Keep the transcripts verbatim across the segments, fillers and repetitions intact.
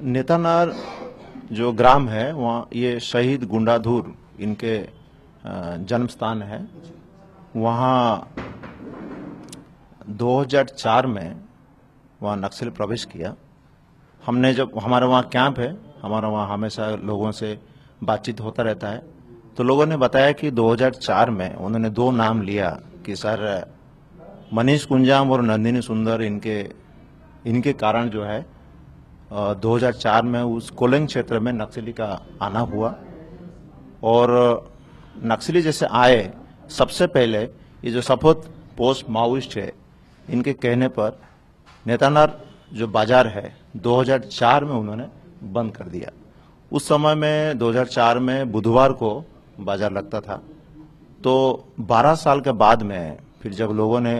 नेतानार जो ग्राम है वहाँ ये शहीद गुंडाधूर इनके जन्म स्थान है। वहाँ दो हज़ार चार में वहाँ नक्सल प्रवेश किया। हमने जब हमारा वहाँ कैंप है, हमारा वहाँ हमेशा लोगों से बातचीत होता रहता है, तो लोगों ने बताया कि दो हज़ार चार में उन्होंने दो नाम लिया कि सर मनीष कुंजाम और नंदिनी सुंदर इनके इनके कारण जो है दो हज़ार चार में उस कोलिंग क्षेत्र में नक्सली का आना हुआ। और नक्सली जैसे आए सबसे पहले ये जो सपोत पोस्ट माओइस्ट है इनके कहने पर नेतानार जो बाजार है दो हज़ार चार में उन्होंने बंद कर दिया। उस समय में दो हज़ार चार में बुधवार को बाजार लगता था। तो बारह साल के बाद में फिर जब लोगों ने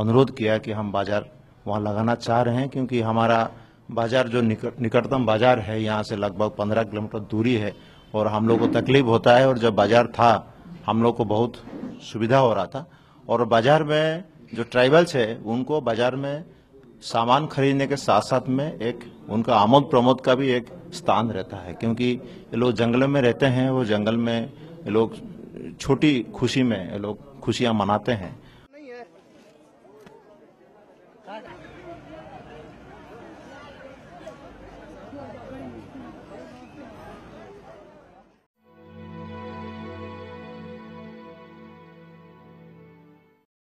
अनुरोध किया कि हम बाजार वहाँ लगाना चाह रहे हैं, क्योंकि हमारा बाजार जो निकट निकटतम बाजार है यहाँ से लगभग पंद्रह किलोमीटर दूरी है और हम लोग को तकलीफ होता है। और जब बाजार था हम लोग को बहुत सुविधा हो रहा था। और बाजार में जो ट्राइबल्स है उनको बाजार में सामान खरीदने के साथ साथ में एक उनका आमोद प्रमोद का भी एक स्थान रहता है, क्योंकि ये लोग जंगल में रहते हैं। वो जंगल में ये लोग छोटी खुशी में ये लोग खुशियाँ मनाते हैं।